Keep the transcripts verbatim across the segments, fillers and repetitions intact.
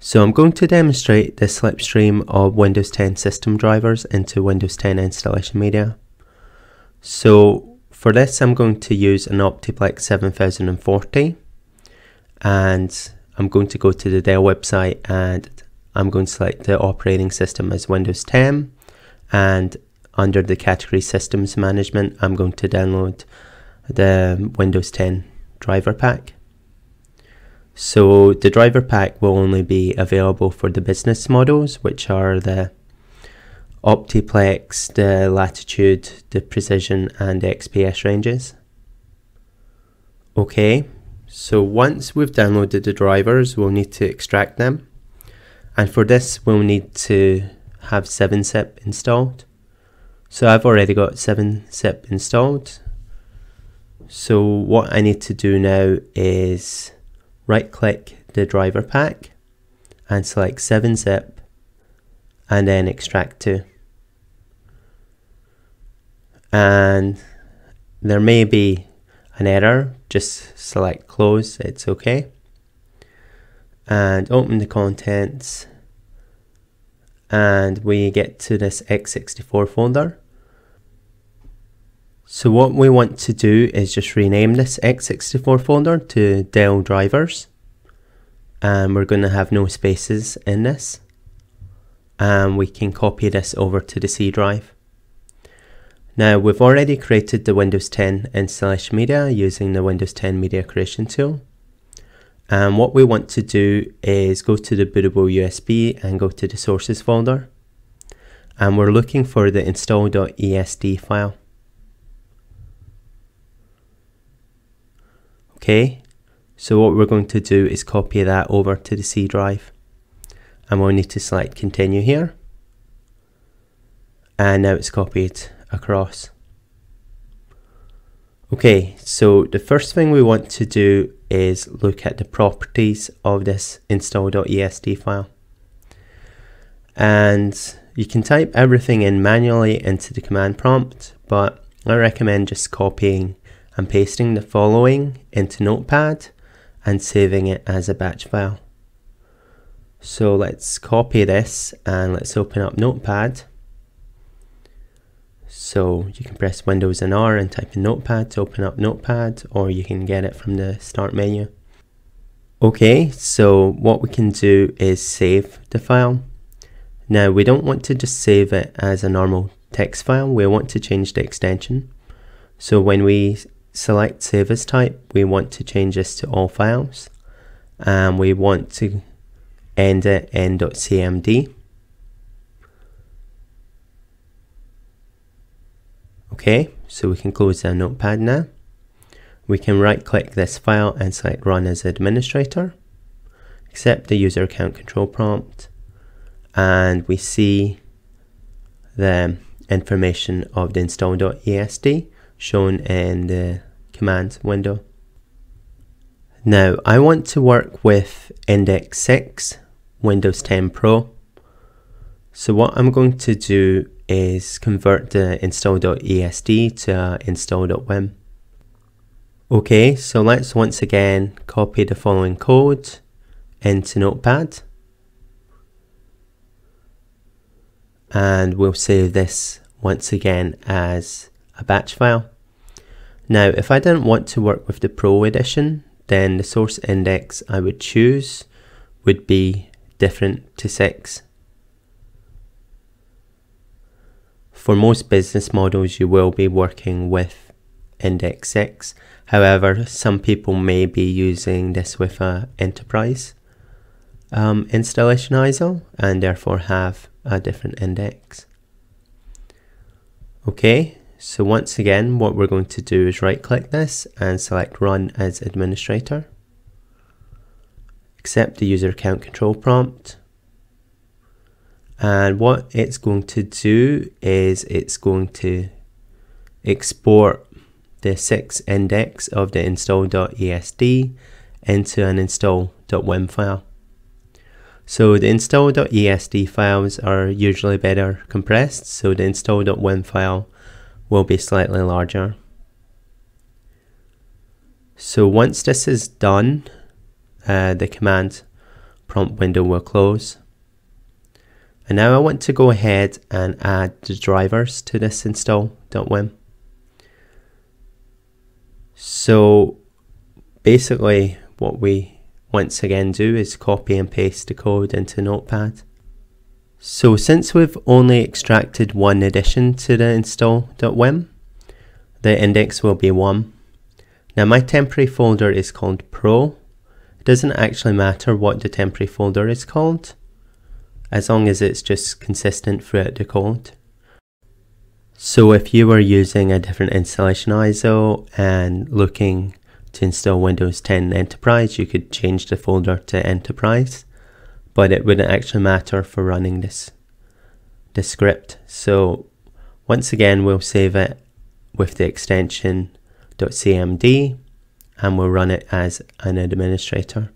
So I'm going to demonstrate the slipstream of Windows ten system drivers into Windows ten installation media. So for this I'm going to use an OptiPlex seven thousand forty, and I'm going to go to the Dell website and I'm going to select the operating system as Windows ten, and under the category Systems Management I'm going to download the Windows ten driver pack. So the driver pack will only be available for the business models, which are the OptiPlex, the Latitude, the Precision and the X P S ranges. Okay, so once we've downloaded the drivers, we'll need to extract them. And for this, we'll need to have seven zip installed. So I've already got seven zip installed. So what I need to do now is right click the driver pack and select seven zip and then extract to. And there may be an error, just select close, it's okay. And open the contents, and we get to this x sixty-four folder. So what we want to do is just rename this x sixty-four folder to Dell drivers, and we're going to have no spaces in this, and we can copy this over to the C drive. Now we've already created the Windows ten installation media using the Windows ten media creation tool, and what we want to do is go to the bootable U S B and go to the sources folder, and we're looking for the install dot E S D file. Okay, so what we're going to do is copy that over to the C drive, and we'll need to select continue here, and now it's copied across. Okay, so the first thing we want to do is look at the properties of this install dot E S D file, and you can type everything in manually into the command prompt, but I recommend just copying and pasting the following into Notepad and saving it as a batch file. So let's copy this and let's open up Notepad. So you can press Windows and R and type in Notepad to open up Notepad, or you can get it from the start menu. Okay, so what we can do is save the file. Now we don't want to just save it as a normal text file, we want to change the extension. So when we select save as type, we want to change this to all files, and we want to end it end dot C M D. Okay, so we can close our Notepad now. We can right click this file and select run as administrator, accept the user account control prompt, and we see the information of the install dot E S D shown in the command window. Now I want to work with Index six, Windows ten Pro. So what I'm going to do is convert the install dot E S D to uh, install dot wim. Okay, so let's once again copy the following code into Notepad, and we'll save this once again as a batch file. Now if I didn't want to work with the Pro edition, then the source index I would choose would be different to six. For most business models you will be working with index six, however some people may be using this with a enterprise um, installation I S O and therefore have a different index. Okay, so once again what we're going to do is right click this and select run as administrator, accept the user account control prompt, and what it's going to do is it's going to export the six index of the install dot E S D into an install dot wim file. So the install dot E S D files are usually better compressed, so the install dot wim file will be slightly larger. So once this is done, uh, the command prompt window will close. And now I want to go ahead and add the drivers to this install dot wim. So basically what we once again do is copy and paste the code into Notepad. So since we've only extracted one addition to the install dot wim, the index will be one. Now my temporary folder is called Pro. It doesn't actually matter what the temporary folder is called, as long as it's just consistent throughout the code. So if you were using a different installation I S O and looking to install Windows ten Enterprise, you could change the folder to Enterprise, but it wouldn't actually matter for running this, this script. So once again, we'll save it with the extension .cmd and we'll run it as an administrator.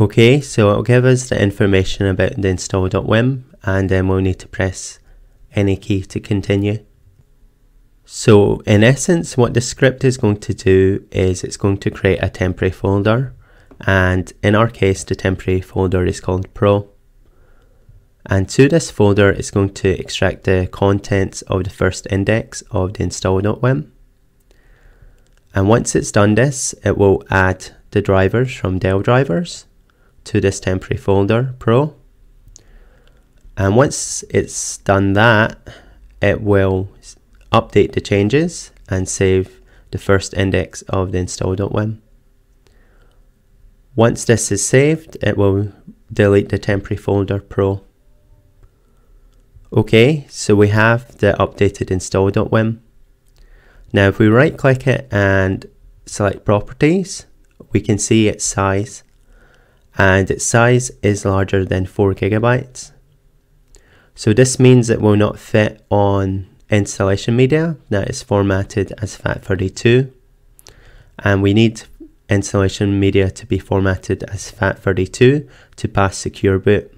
Okay, so it'll give us the information about the install dot wim, and then we'll need to press any key to continue. So in essence, what the script is going to do is it's going to create a temporary folder, and in our case the temporary folder is called Pro. And to this folder it's going to extract the contents of the first index of the install dot wim. And once it's done this, it will add the drivers from Dell drivers to this temporary folder Pro. And once it's done that, it will update the changes and save the first index of the install dot wim. Once this is saved, it will delete the temporary folder Pro. Okay, so we have the updated install dot wim. Now if we right click it and select properties, we can see its size, and its size is larger than four gigabytes. So this means it will not fit on installation media that is formatted as FAT thirty-two, and we need installation media to be formatted as FAT thirty-two to pass secure boot.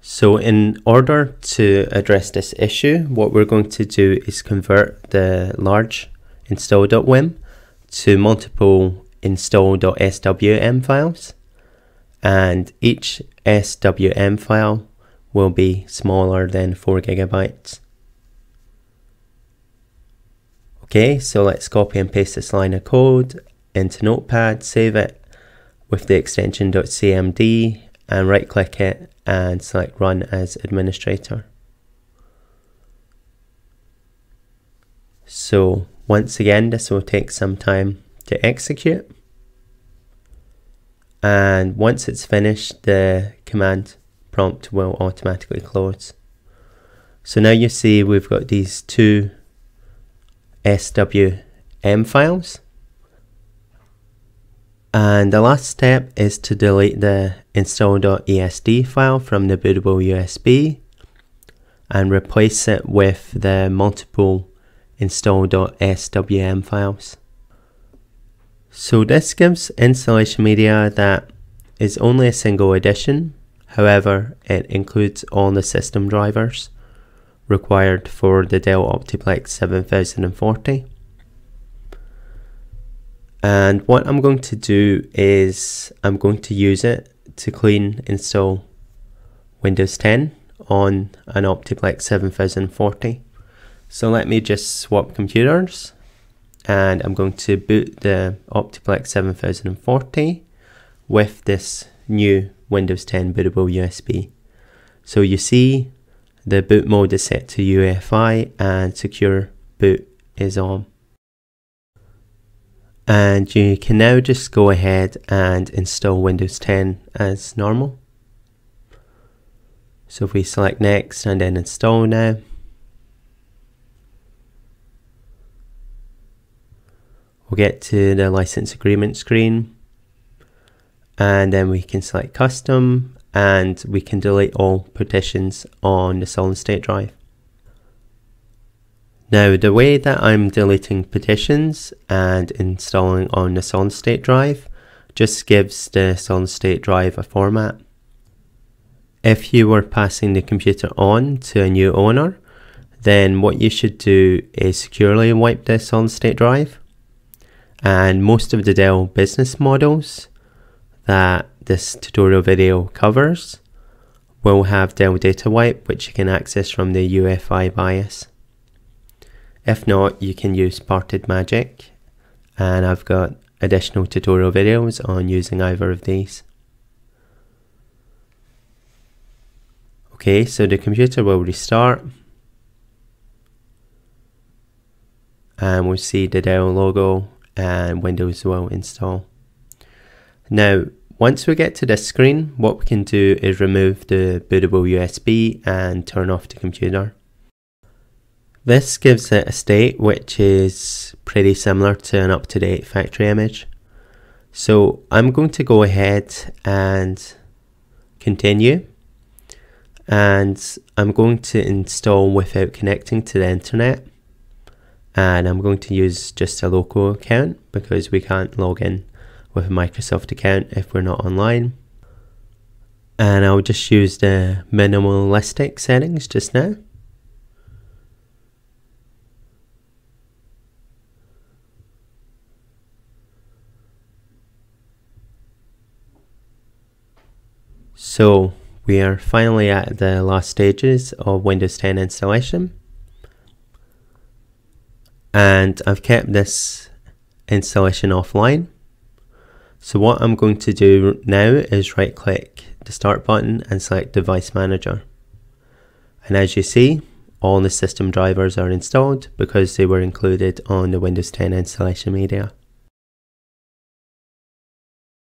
So in order to address this issue, what we're going to do is convert the large install dot wim to multiple install dot swm files, and each swm file will be smaller than four gigabytes. Okay, so let's copy and paste this line of code into Notepad, save it with the extension .cmd and right click it and select run as administrator. So once again, this will take some time to execute, and once it's finished, the command prompt will automatically close. So now you see we've got these two swm files, and the last step is to delete the install dot e s d file from the bootable U S B and replace it with the multiple install dot swm files. So this gives installation media that is only a single edition, however it includes all the system drivers required for the Dell OptiPlex seven thousand forty. And what I'm going to do is I'm going to use it to clean install Windows ten on an OptiPlex seven thousand forty. So let me just swap computers, and I'm going to boot the OptiPlex seven thousand forty with this new Windows ten bootable U S B. So you see the boot mode is set to U E F I and secure boot is on. And you can now just go ahead and install Windows ten as normal. So if we select next and then install now. We'll get to the license agreement screen, and then we can select custom, and we can delete all partitions on the solid state drive. Now the way that I'm deleting partitions and installing on the solid state drive just gives the solid state drive a format. If you were passing the computer on to a new owner, then what you should do is securely wipe the solid state drive. And most of the Dell business models that this tutorial video covers will have Dell data wipe, which you can access from the U E F I BIOS. If not, you can use Parted Magic, and I've got additional tutorial videos on using either of these. Okay, so the computer will restart, and we'll see the Dell logo and Windows will install. Now, once we get to this screen, what we can do is remove the bootable U S B and turn off the computer. This gives it a state which is pretty similar to an up-to-date factory image. So I'm going to go ahead and continue, and I'm going to install without connecting to the internet, and I'm going to use just a local account because we can't log in with a Microsoft account if we're not online. And I'll just use the minimalistic settings just now. So we are finally at the last stages of Windows ten installation, and I've kept this installation offline. So what I'm going to do now is right click the start button and select device manager, and as you see, all the system drivers are installed because they were included on the Windows ten installation media.